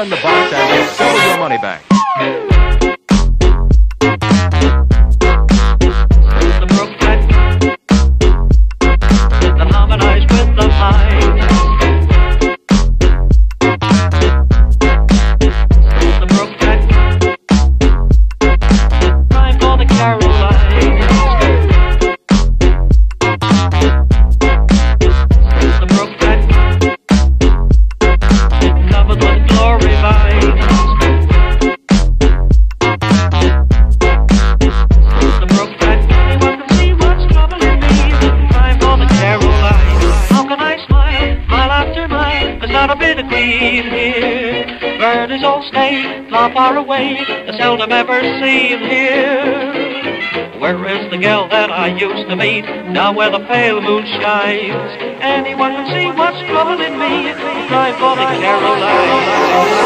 return the box and get double your money back. Birdies all stay far, far away, I seldom ever see them here. Where is the girl that I used to meet, now where the pale moon shines? Anyone can see what's troubling me, time for the Caroline.